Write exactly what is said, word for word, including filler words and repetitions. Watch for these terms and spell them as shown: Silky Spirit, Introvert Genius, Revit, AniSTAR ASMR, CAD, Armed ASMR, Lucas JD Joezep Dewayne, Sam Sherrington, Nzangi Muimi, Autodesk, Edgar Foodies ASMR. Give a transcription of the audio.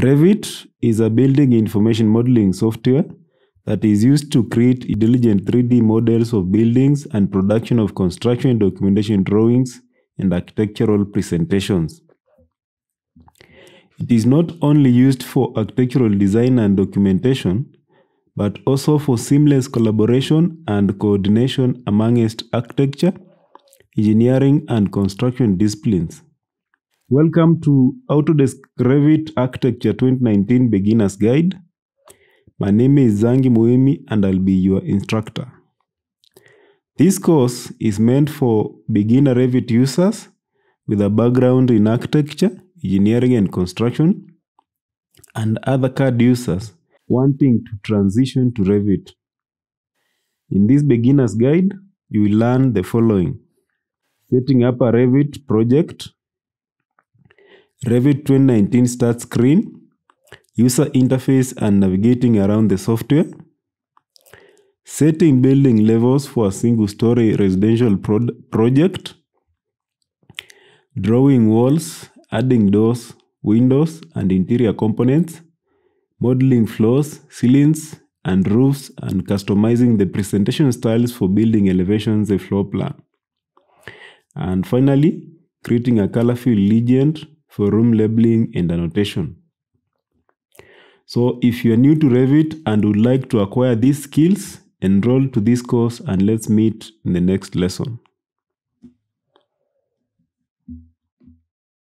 Revit is a building information modeling software that is used to create intelligent three D models of buildings and production of construction documentation drawings and architectural presentations. It is not only used for architectural design and documentation, but also for seamless collaboration and coordination amongst architecture, engineering, and construction disciplines. Welcome to Autodesk Revit Architecture twenty nineteen Beginner's Guide. My name is Nzangi Muimi and I'll be your instructor. This course is meant for beginner Revit users with a background in architecture, engineering and construction, and other C A D users wanting to transition to Revit. In this beginner's guide, you will learn the following: setting up a Revit project, Revit twenty nineteen start screen, user interface and navigating around the software, setting building levels for a single-story residential pro project, drawing walls, adding doors, windows, and interior components, modeling floors, ceilings, and roofs, and customizing the presentation styles for building elevations and floor plan. And finally, creating a color field legend for room labeling and annotation. So if you are new to Revit and would like to acquire these skills, enroll to this course and let's meet in the next lesson.